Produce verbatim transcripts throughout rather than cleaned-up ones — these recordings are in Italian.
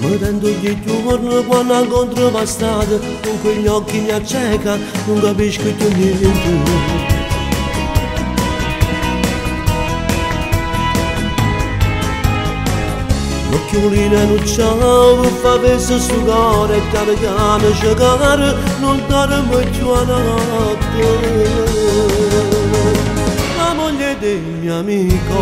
Vedendo ogni giorno quando incontro la strada, con quegli occhi mi acceca, non capisco più niente. L'occhiolina non c'ha, fa verso il suo cuore, e piano piano cercare, non daremo più a notte. La moglie del mio amico,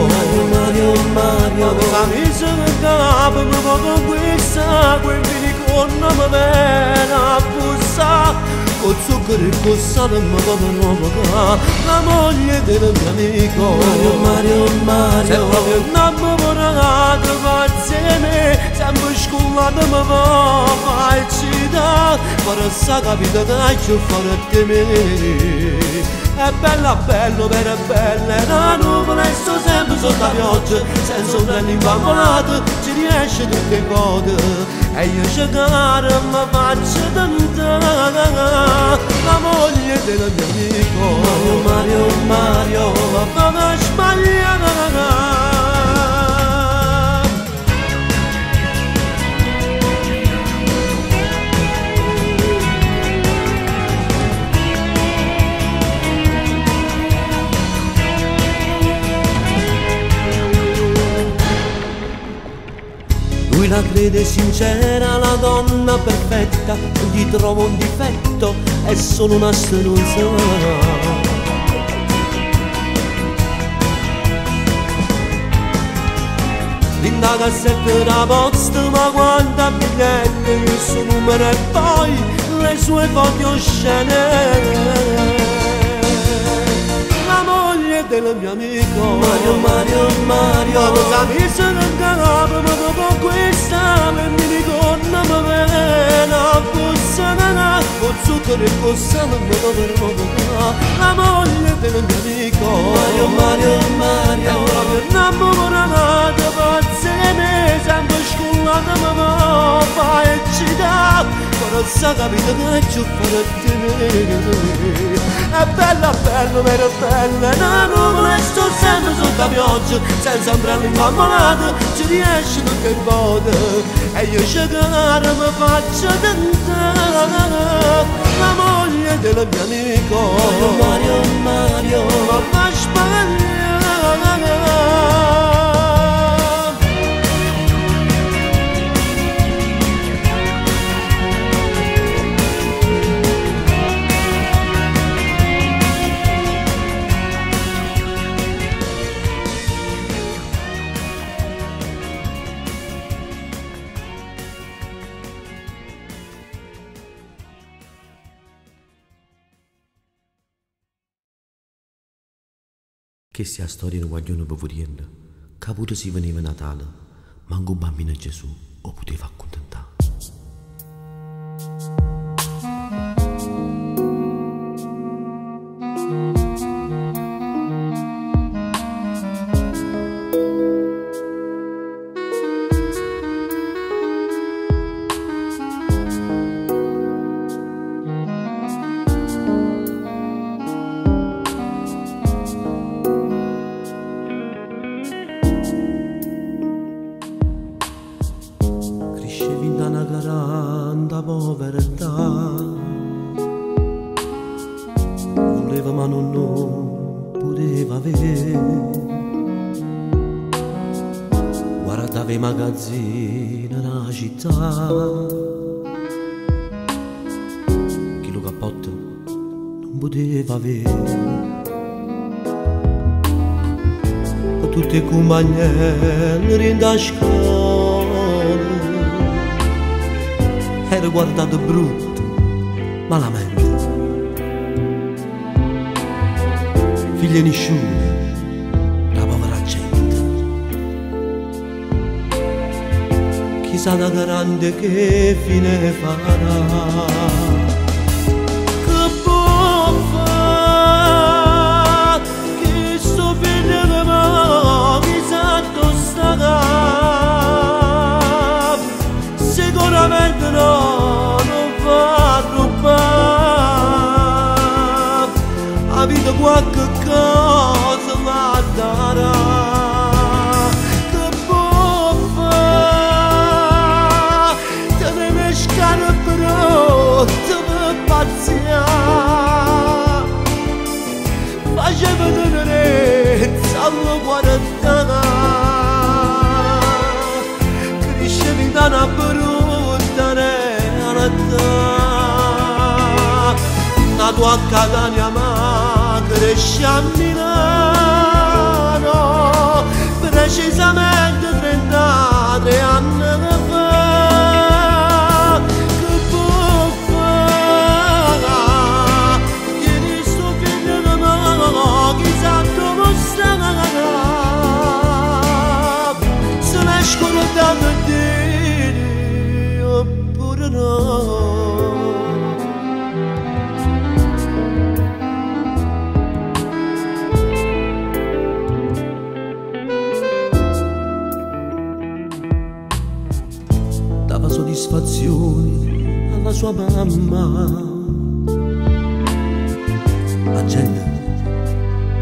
Mario, Mario, la misa del capo, non poco questa, quel vinicorno mi viene a bussare, con zucchero e con sale mi poco nuovo qua. La moglie del mio amico, Mario, Mario, Mario, se proprio non mi vorrà trovarsi, sempre scolata mi va a eccitare, farà sa capita d'accio, farà temere. È bella, bello, vera, bella, la nuvola e sto sempre sotto la pioggia, senza un anno impavolato ci riesce tutte le cose, e io cercare ma faccio tentare. La moglie del mio amico Mario, Mario, Mario, la fama sbagliata. Lui la crede sincera, la donna perfetta, gli trova un difetto, è solo una stronza. L'inda cassetta da posta, ma quanta bigliette, il suo numero e poi le sue foto scene. Del mio amico Mario, Mario, Mario, la misa del capo, ma dopo questa per mi ricorda ma me la bussana, con zucchero e con sale mi dovrò trovare. La moglie del mio amico Mario, Mario, Mario, la mia innamorata pazza me, sempre scolata ma va fa eccità, però sa capita che c'ho farà temere. È bella, bello, vero, bella, la nuvola e sto sempre sotto la pioggia, senza ombrello imbambolata ci riesce tutte le volte, e io cercare mi faccio tentare. La moglie del mio amico Mario, Mario, Mario, ma che sia storia non guaglione per vurienda, che pure si veniva Natale, manco un bambino Gesù o poteva accontentare. Da scuola ero guardato brutto malamente, figlia nessuno la povera gente, chissà da grande che fine farà. Che sto finendo, mi sa nato a Catania ma cresce a Milano, precisamente trentatré anni fa. Che buffa, che sto figlio di mamma, chissà dove sta, se ne escono da vedere oppure no. Dava soddisfazioni alla sua mamma. La gente,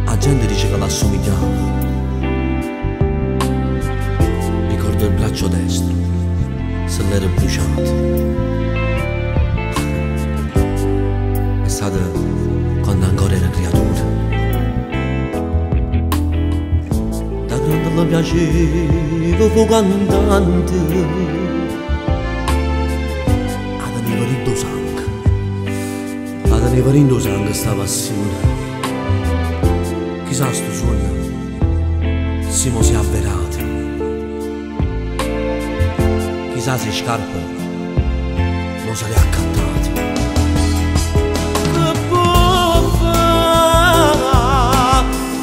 la gente dice che l'assomigliava. Ricordo il braccio destro, se l'era bruciato. È stata quando ancora era creatura. Da grande la piaceva, fu cantante. Mi pare indosando sta passione. Chissà sto sogno Simo si è avverato. Chissà se scarpa non se le ha cantate. Che buffa,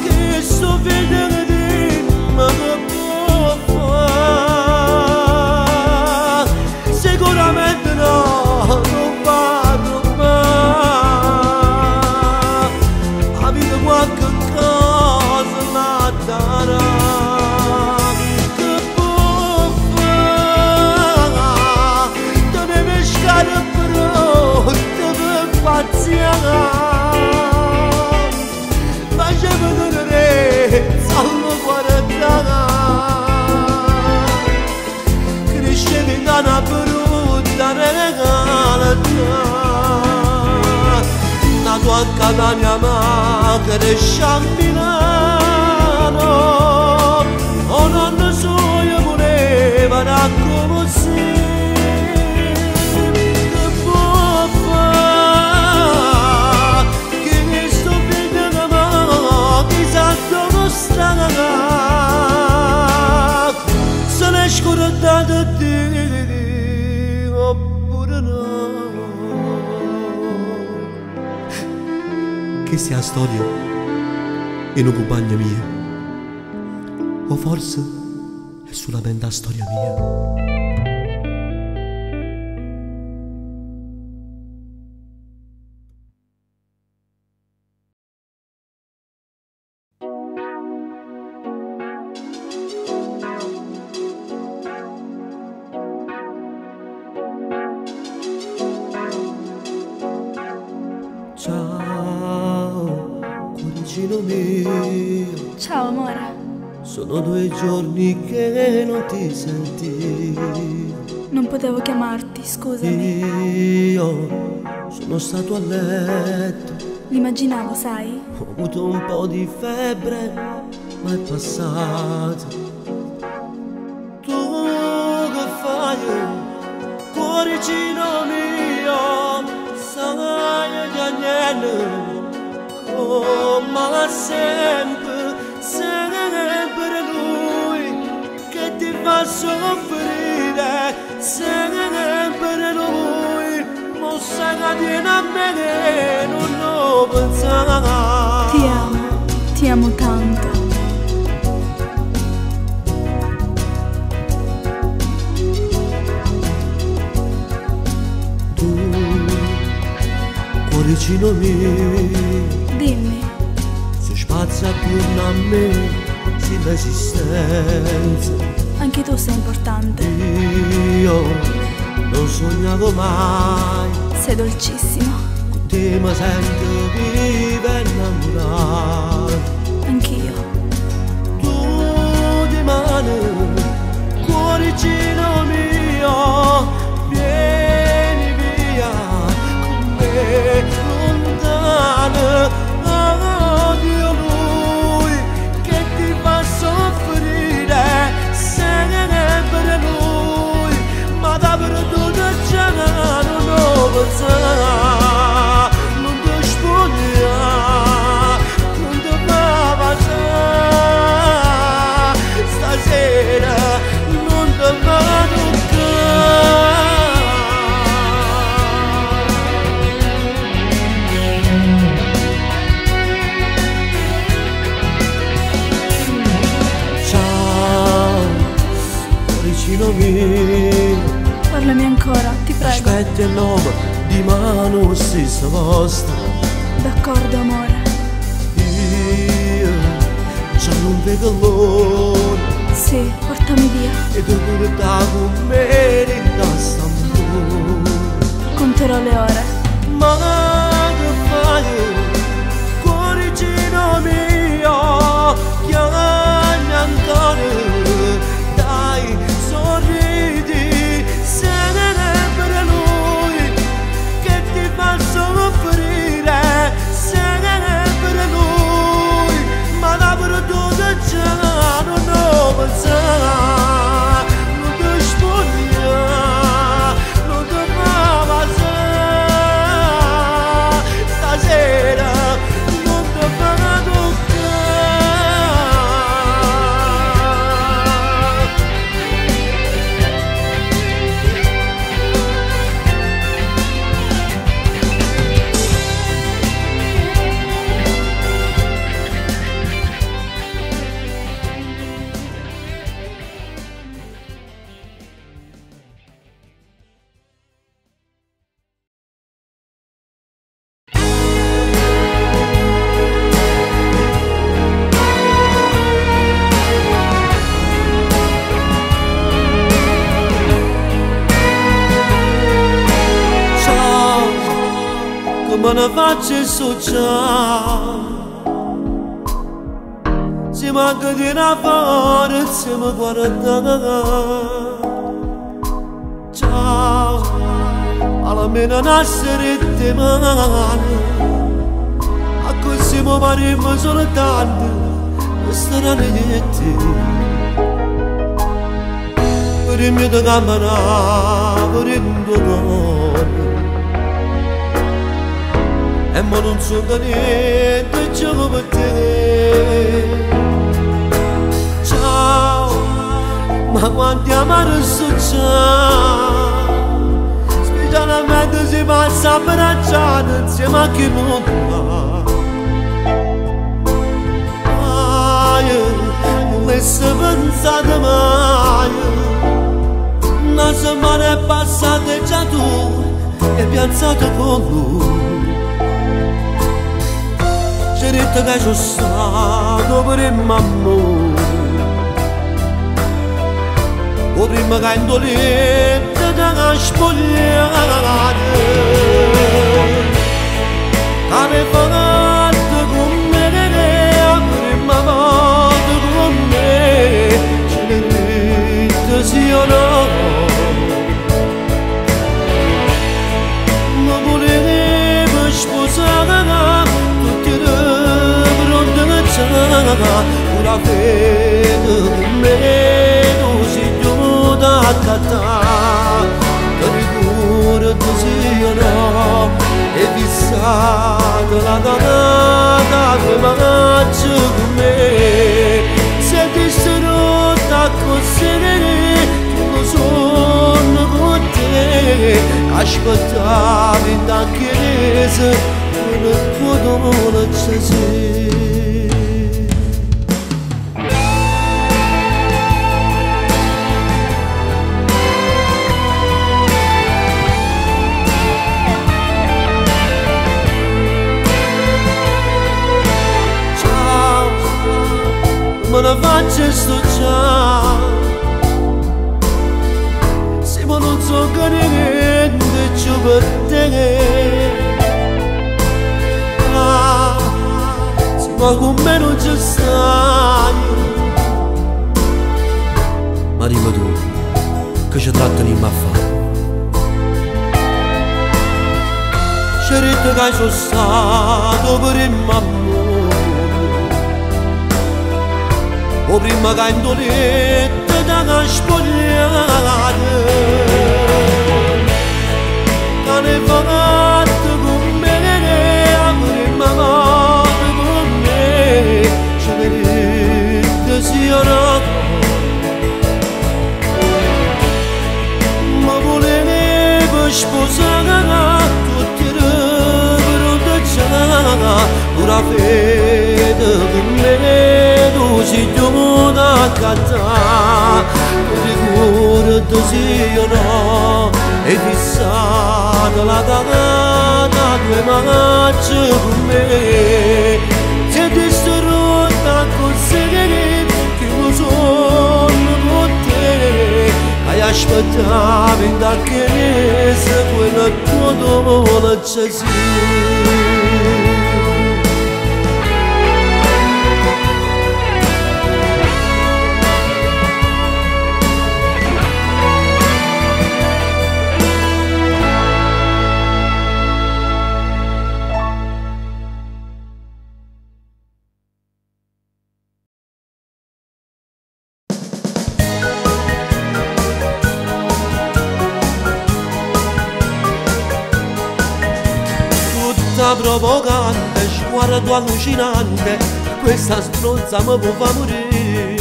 che sto vedendo di me. Che buffa, sicuramente no. Nato a Catania ma cresce a Milano, o nonno suo voleva raccomandare. Che buffa, che sto figlio di mamma, chissà dove sta, se ne è scordato di te. Questa è la storia di una compagna mia, o forse è solamente la storia mia. Ciao amore. Sono due giorni che non ti sentivo. Non potevo chiamarti, scusami. Io sono stato a letto. L'immaginavo, sai. Ho avuto un po' di febbre, ma è passato. Tu che fai, cuoricino mio, sai che niente. Oh, ma sempre, sempre lui che ti fa soffrire, sempre lui, non sai che tiene a me, non lo pensare. Ti amo, ti amo tanto. Tu, cuoricino mio, dimmi. Si spazia più da me, si l'esistenza. Anche tu sei importante. Io non sognavo mai. Sei dolcissimo. Con te mi sento viva e innamorata. Anch'io. Tu di mano, cuoricino mio, vieni via con me lontano. Non ti sera non te vado più. Ciao, cuoricino mio. Parlami ancora, ti prego. Aspetta il nome di mano si sosta. D'accordo, amore. Io già non vedo l'ora. Sì, portami via. E tu portavo me in tasca amore. Conterò le ore. Ma che fai, cuoricino mio? Chiamami ancora. Dai, sorridi. Se ne è per lui che ti fa soffrire. Se ne è per lui. Ma la perduta già non ho pensato, non ti spogliare, non ti fa passare, stasera non ti fa non faccio sociale, si manca di una forza e mi guarda. Ciao, almeno nascere di mano, a così mi paremo soltanto questa ranetti. Per il mio camminare, per il mio cuore. E ma non so da niente, gioco per te. Ciao, ma quanti amare sociali, specialmente si passa abbracciati insieme a chi non va. Ah, non mi sono pensato mai, una settimana è passata e già tu hai piazzato con lui. C'è detto che c'è stato per il mammo, o prima che indolente da spogliare. Come fatto con me, prima fatto con me, ce ne detto sì o no. Non volevo sposare una fede per me non si aiuta a cattare, per rigore tu sia no, e fissata la data che mangia con me, se ti sarò da consigliere, tutto sonno con te, aspettavi da chiesa, nel tuo dolore c'è sì. Ma la faccia sto già, se ma non so che niente c'è per te. Ah, se ma con me non c'è stai. Ma dimmi tu, che ci tratta di ma fare? C'è detto che sono stato per il mamma, o prima che indolette da spogliare. Che ne fatto con me, prima fatto con me, ce ne dite sì o no. la fede che me tu si giunta a cantare, ricordati sì o no, e fissata la data due manacce con me, se ti sto rotta conseguire che lo sono con te, hai aspettato in da che resa quella tua domanda c'è sì. Provocante, sguardo allucinante, questa stronza mi può morire.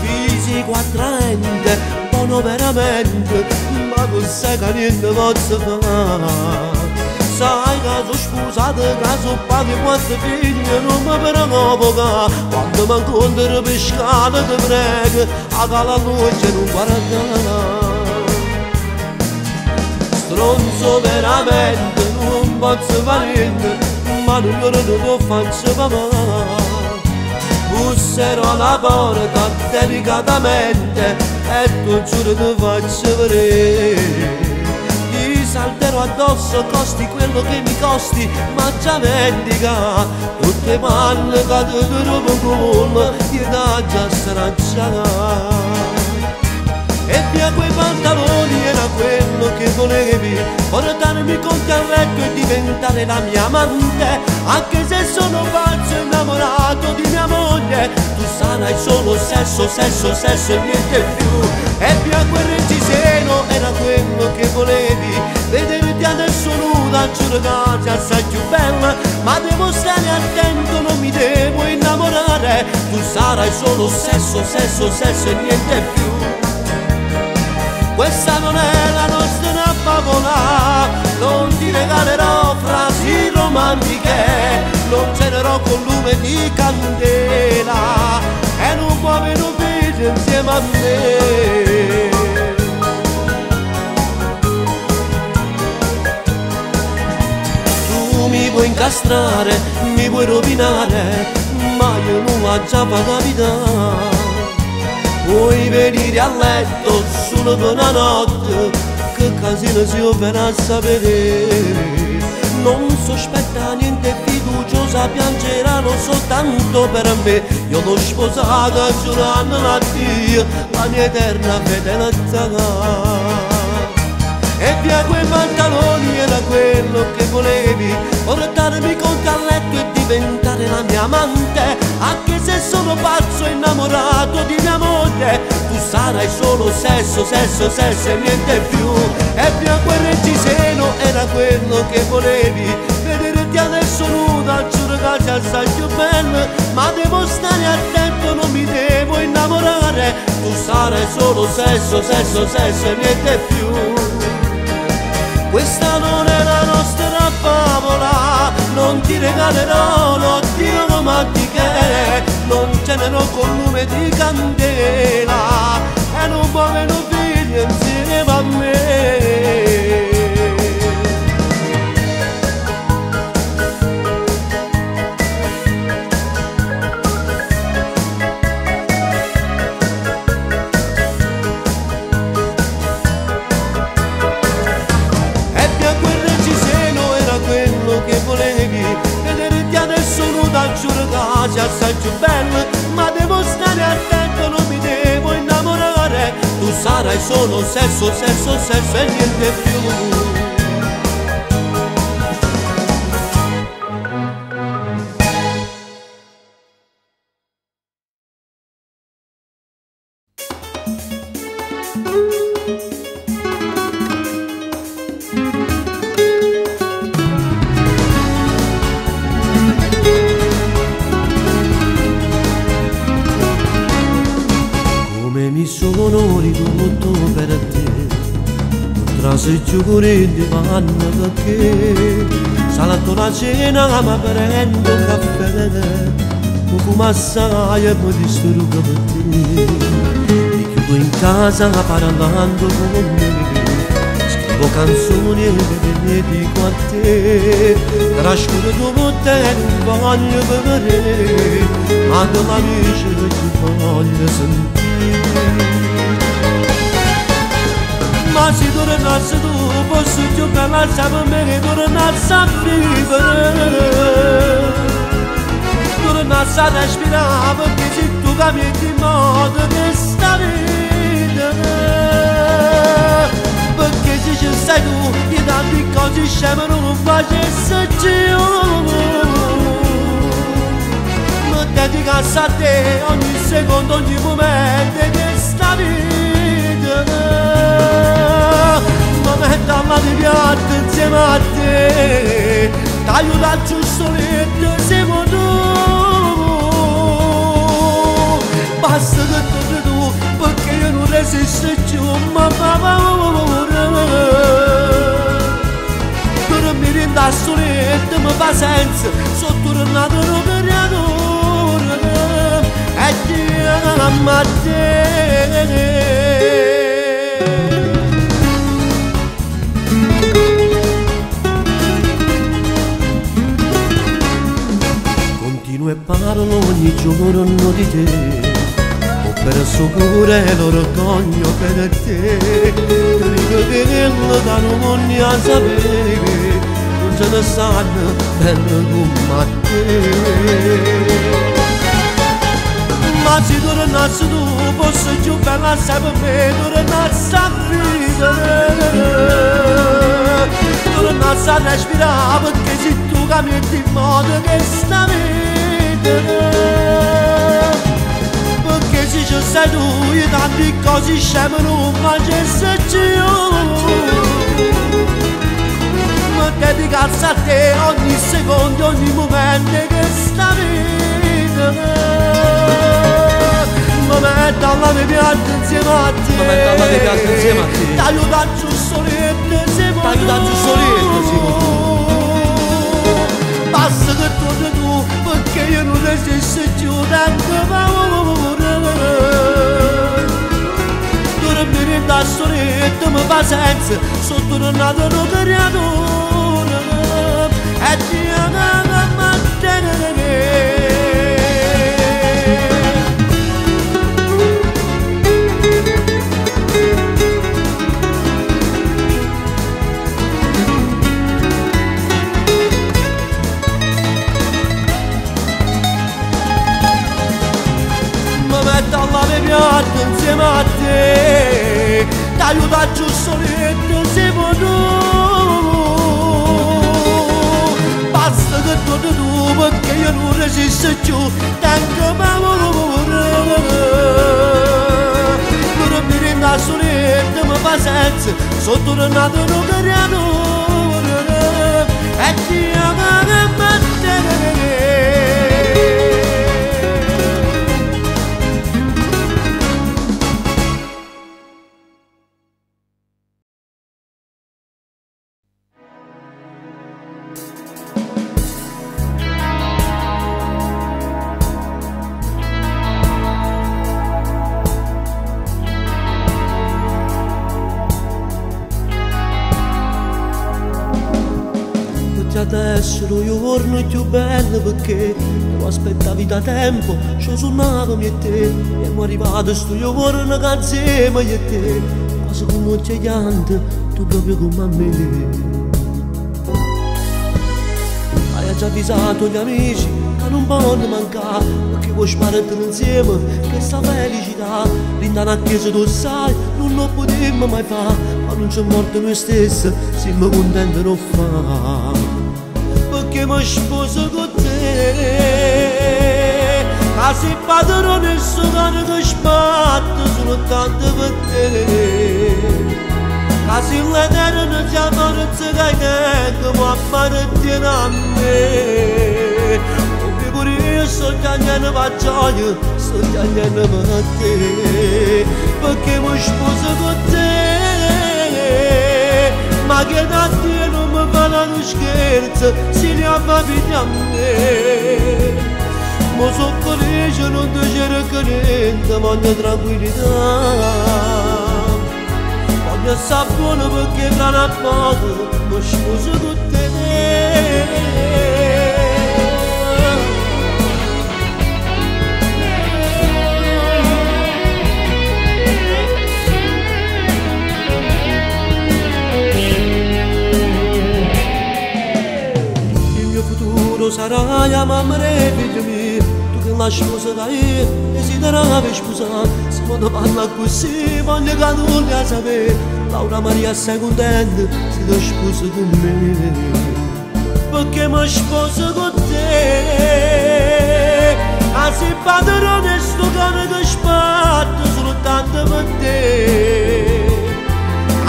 Fisico attraente, buono veramente, ma non sai che niente posso fare. Sai che sono sposata, che sono padre, quante figlie, non mi preoccupa. Quando mi incontro pescata ti prego, a cala luce non guardare. Stronzo veramente, non posso fare niente, ma non lo devo farci papà. Busserò la porta delicatamente e non giuro che faccio vedere. Ti salterò addosso, costi quello che mi costi, ma già vendica tutte palle che ti rubo con e da già stracciata. E via quei pantaloni era quello che volevi, portarmi con te al letto e diventare la mia amante. Anche se sono pazzo innamorato di mia moglie, tu sarai solo sesso, sesso, sesso e niente più. E via quel reggiseno era quello che volevi, vederti adesso nuda, giuro che assai più bella. Ma devo stare attento, non mi devo innamorare, tu sarai solo sesso, sesso, sesso e niente più. Questa non è la nostra favola, non ti regalerò frasi romantiche, non cenerò col lume di candela e non può venire insieme a me. Tu mi puoi incastrare, mi puoi rovinare, ma io non ho già pagato. Vuoi venire a letto solo per una notte, che casino si opera a sapere. Non sospetta niente, fiduciosa piangeranno soltanto per me. Io l'ho sposata giurando a Dio la mia eterna fedeltà. E via quei pantaloni era quello che volevi, portarmi con te a letto e diventare la mia amante. Anche se sono pazzo innamorato di mia moglie, tu sarai solo sesso, sesso, sesso e niente più. E via quel reggiseno era quello che volevi, vederti adesso nuda, giuro che ti assai più bella. Ma devo stare attento, non mi devo innamorare, tu sarai solo sesso, sesso, sesso e niente più. Questa non è la nostra favola, non ti regalerò notti romantiche, non cenerò con lume di candela e non può meno figli insieme a me. Giuro che si assaggio bello, ma devo stare attento, non mi devo innamorare, tu sarai solo sesso, sesso, sesso e niente più. Giuguretti panna perché Salando la cena ma prendo un caffè, un fumassaio e mi disturbo per te. Mi chiudo in casa parlando con me, scrivo canzoni e le dico a te. Trascuro tutte e non voglio vedere, ma con l'amici non voglio sentire. Ma se tornassi tu, posso giocare per me che tornassi a vivere. Tornassi a respirare perché se tu cambi di modo questa vita. Perché se ci sei tu, che tante cose sceme non facessi più. Mi dedicassi a te ogni secondo, ogni momento di questa vita. Damma di piatta insieme a te, t'aiuta giusto lì che siamo tu. Basta che torni tu, perché io non resisto più, ma fa paura. Dormi in tasso lì, mi fa senso, sono tornato in operatore. E ti amo a te. E parlo ogni giorno di te, ho perso pure l'orgoglio per te. Credo che da non ne a sapere, non ce ne stanno bello come te. Ma se tornassi tu, posso più bella sempre per me, tornassi a vivere. Tornassi a respirare perché se tu cambi di modo che sta me. Perché se ci sei tu e tante cose sceme non facessi io. Mi dedicassi a te ogni secondo, ogni momento di questa vita. Mi metto alla mia pianta insieme a te, t'aiuta giusto lì e siamo tu. Basta che torni tu, perché io non resisto più tanto paura. Dormire in tasso letto mi fa senso, sono tornato un creatore. E ti amo a mantenere. Insieme a te, t'aiuta giusto lì e siamo tu. Basta che torni tu, perché io non resisto più, tengo paura. Dormire in tasso lì mi fa senso, sono tornato un creatore. E ti amo a mantenere. Adesso lo giorno è più bello perché lo aspettavi da tempo, ci suonavamo e te, e mi è arrivato sto giorno che insieme e te, quasi come un gigante, tu proprio come me. Hai già avvisato gli amici che non possono mancare, perché vuoi spararti insieme, che sta felicità, l'intana a chiesa tu sai, non lo potremmo mai fare, ma non c'è morte noi stessi, siamo contenti non fa. Che mi sposo con te, ma se padrò nessuno che sbatto soltanto per te, ma se le terre non ti ammarazzi che tengo ma ammarazzi a me, perché pure io sto tagliando per gioia, sto tagliando per te, perché mi sposo con te, ma che da te non mi parlano scherza, si li avvicina a me. Ma so felice, non ti cerco niente, voglio tranquillità. Voglio sapone perché tra la poco mi sposo con te. Sarà la mamma e figlio mio, tu che la sposerai e si darà per sposare. Se non parla così, voglio che tu ne sapere. Laura Maria sei contenta se ti sposi con me, perché mi sposo con te. A se padrone sto cane che sbatto soltanto per te.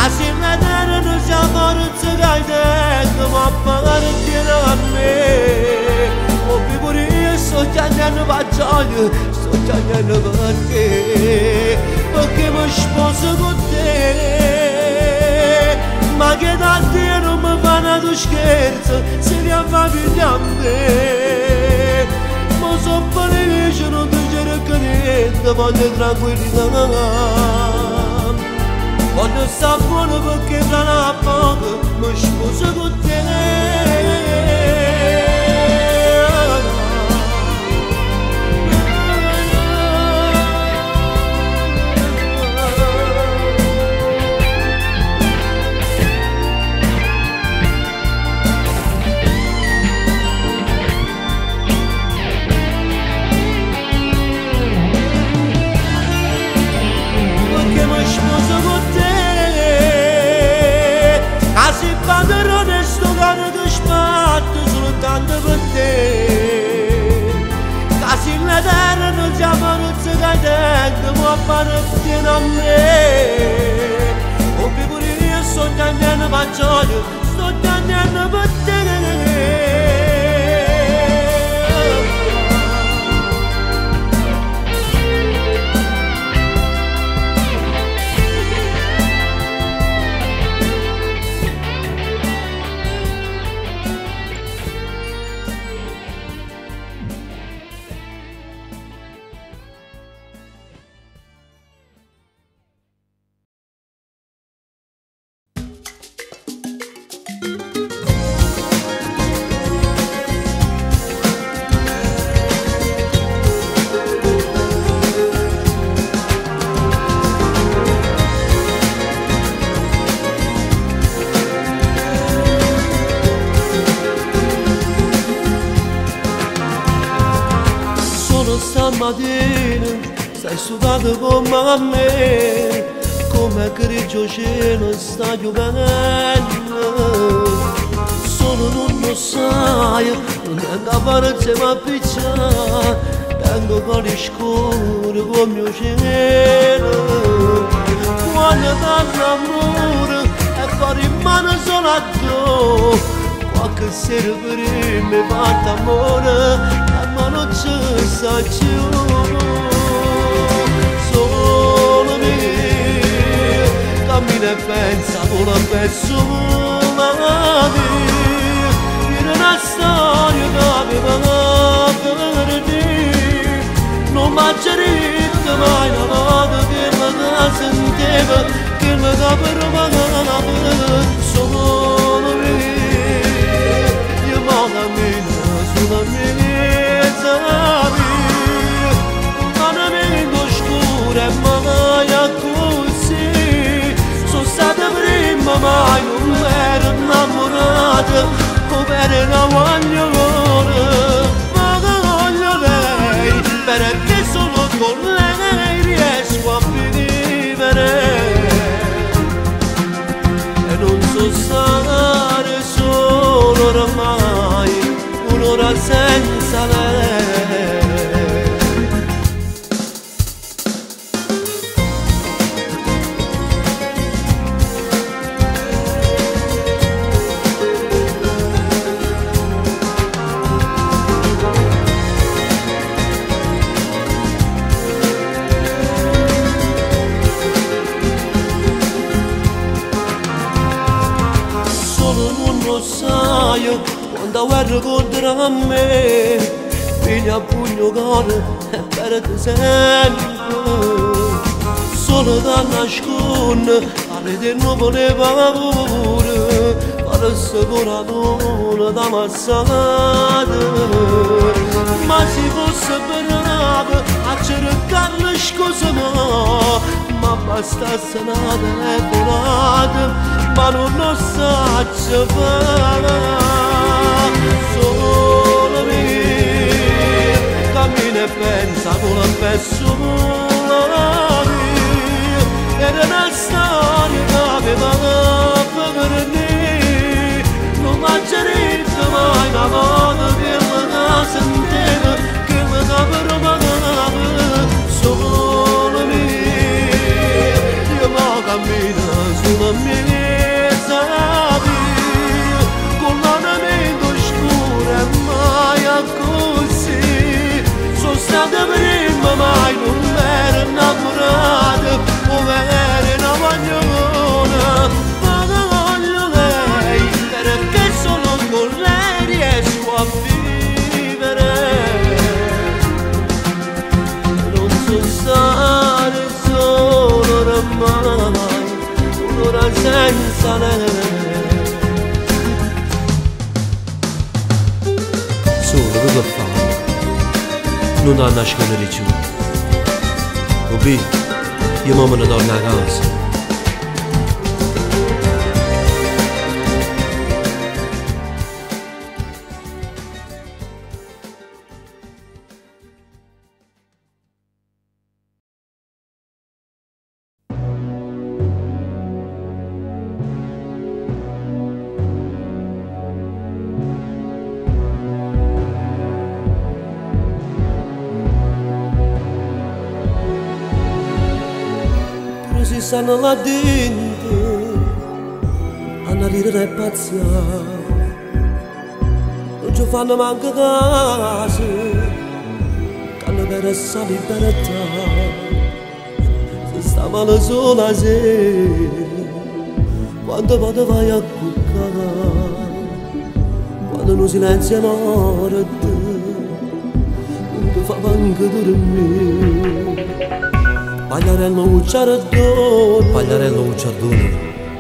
A se la terra non si amorza che hai detto, ma pagare tiene a me. Sto chiamando Pagliarelli, sto chiamando per te, perché mi sposo con te. Ma che da te non mi fanno scherzo, se mi avvicina a me. Ma sono felice, non ti cerco niente, voglio tranquillità. Voglio stare buono perché fra la poco mi sposo con te. A me, o piccolino sto cantando Pagliarelli, sto cantando per me, come grigio cielo sta giocando. Solo non lo sai, non tengo a parezze ma picciare, tengo cori scuro con mio cielo. Quando tanto amore e fare in mano solo a te, qualche sera prima mi fatta amore e ma non ci sa più. Cammina e pensa con un pezzo di in una storia che aveva per te. Non mangerete mai la volta che la sentiva, che la caprava per solo me. Io vado a cammina sulla mezza via, ma la mente oscura e mai a mai non ero innamorata come era voglio loro, ma voglio lei perché solo con lei riesco a vivere e non so stare solo ormai un'ora senza lei. da guerra contro me, piglia a pugno cuore e perdi sempre, solo da nascondere, alle te non voleva paura, per essere coratore da ammazzare. Ma si fosse brava a cercare la scusa, ma bastasse una telefonata, ma non lo sa ce fare. Solo me, cammina e pensa con la persona mia, era una storia che aveva per me, non mangerebbe mai una volta che la senteva, che mi davvero pagava. Solo me, io mi cammino sulla mesa via, con l'animento scura e mai così, sono stata prima mai non era innamorata, o era innamorata, ma non voglio lei, perché solo con lei riesco a vivere. Senza lei solo cosa fa? Non ha nascondere giù Bobì, io mamma ne torna a casa. Stanno là dentro analirare e pazziare, non ci fanno manco caso hanno per essa libertà, se stavano sola sera quando vado vai a cuccare, quando non silenzio notte non ti fa manco dormire. Pagliarelli Ucciardone, Pagliarelli Ucciardone, che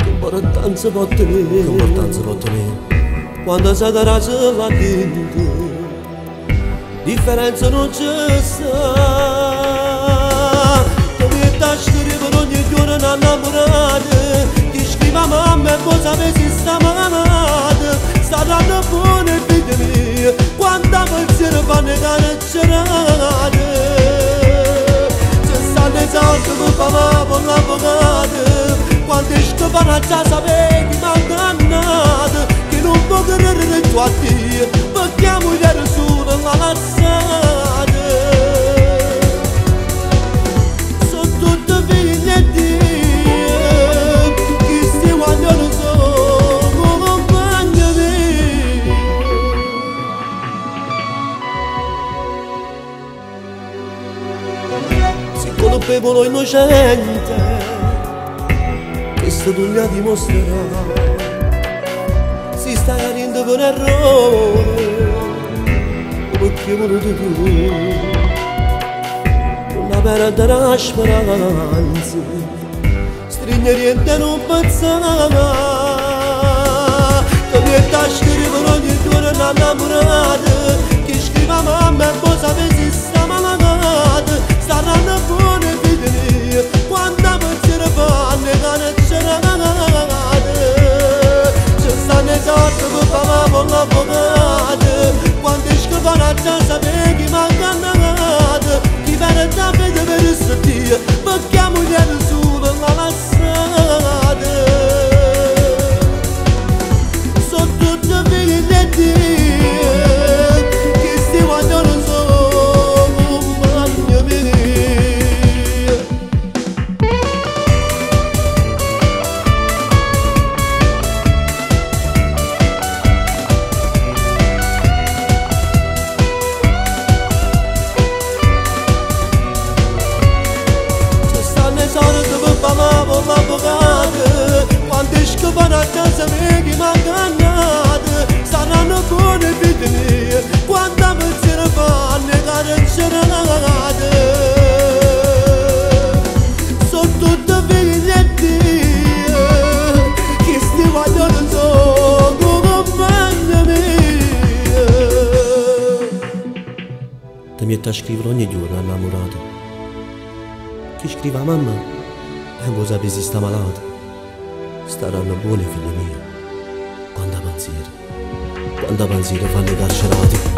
importanza può tenere, che importanza può tenere, quando si tratta la gente, differenza non c'è sta, dove ti scrivono ogni giorno una innamorata, ti scriva mamma e voi sapete sta malata, saranno buone figlie mie, quando pensiero fanno dare cerate. Esatto che papà con l'avvocato, quando esco per la casa vedi mangannata, che non può credere nel tuo addio, perché a muovere su nella lassata. Sono tutte figlie e Dio, chi si guagliano sono compagni miei. Colpevole innocente, questo tu gli dimostrerà, si sta cadendo per errore, come ti hai voluto tu, con la perdita speranza, stringe niente non pensava, che mi sta scrivendo ogni giorno una innamorata, che scriva mamma e cosa pensi sta malata, saranno buone figlie mie, quando pensiero fanno cane cerate, ci stanno esatto che papà con l'avvocato, quando esco per la casa vedi mangannata, chi verità vede per il suo Dio, perché a muovere su nella lassata. Sono tutte figlie di Dio, che si vogliono solo quando esco per la casa vedi mangannata, saranno buone costretta a scrivere ogni giorno all'amorata. Chi scriva a mamma è voi sapere se sta malata. Staranno buoni, figlio mio. Quanta pensiero, quanta pensiero fanno i carcerati.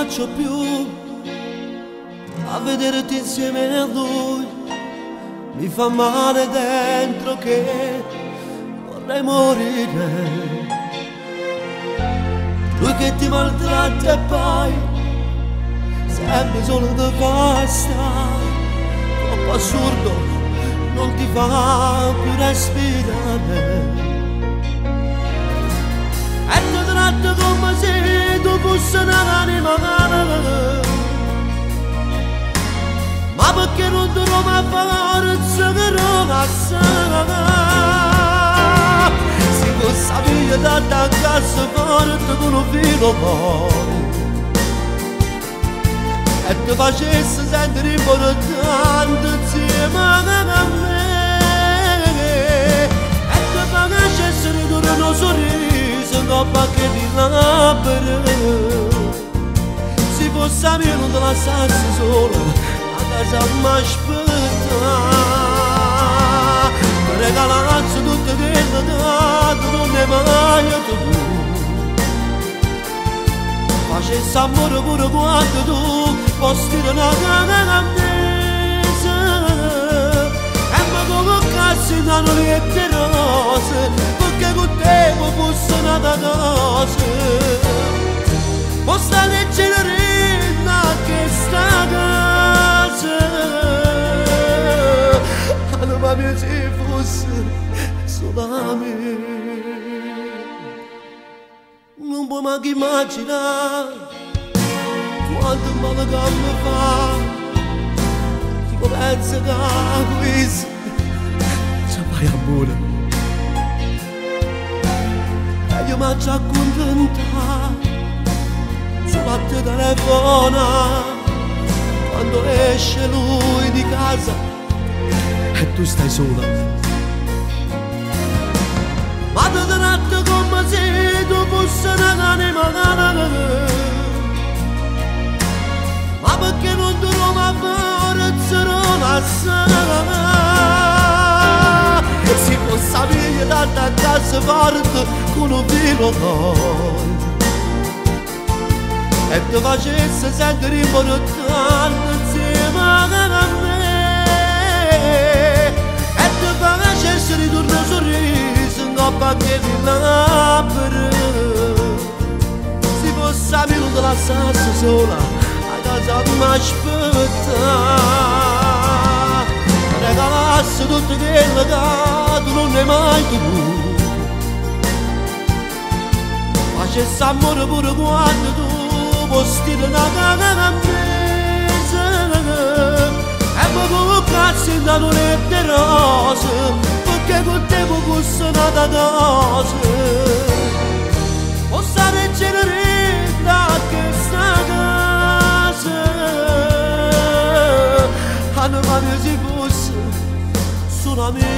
Faccio più a vederti insieme a lui, mi fa male dentro che vorrei morire. Lui che ti maltratta e poi sempre solo di costa, troppo assurdo, non ti fa più respirare. E ti tratta come se tu fossi un'anima cara. Ma perché non ti trovi a fare il segreto da sera? Se questa via ti attaccasse forte con un filo poi e ti facesse sentire importante insieme a me, e ti facesse ridurre un sorriso coppa che ti labbra. Se fosse a me non ti lasciassi solo a casa m'aspettare, ti regalassi tutte le date non ne voglio tu, facessi amore pure quando tu posso dire una grandezza e mi collocassi da noi e te rose. Che con te mi fosse nata cosa, possa leggere che sta casa, anima mia se fosse solo a me. Non puoi mai immaginare quanto male che mi fa, chi pensa che questo c'è mai amore. Io mi faccio accontentare sulla tua telefona quando esce lui di casa e tu stai sola. Ma ti tratto come se tu fossi un'anima cara. Ma perché non ti trovi a fare la sera? Se fosse a me da attaccarsi forte con un filo noi e ti facesse sentire importante insieme a me, e ti facesse ridurre un sorriso in coppa che ti labbra. Se fosse a me non ti lasciassi sola a casa m'aspettare, regalassi tutto quello che tu non hai mai tenuto, facessi amore pure quando tu posti una cara mesa e mi collocassi da le tue rose, perché con te mi fosse nata cosa, possa reggere questa casa, anima mia se fosse solo mia.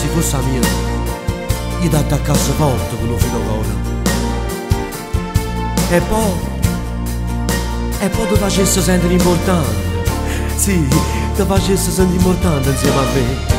Se fosse mia ti attaccasse forte quello fino all'ora e poi e poi ti facesse sentire importante. Sì, ti facesse sentire importante insieme a me.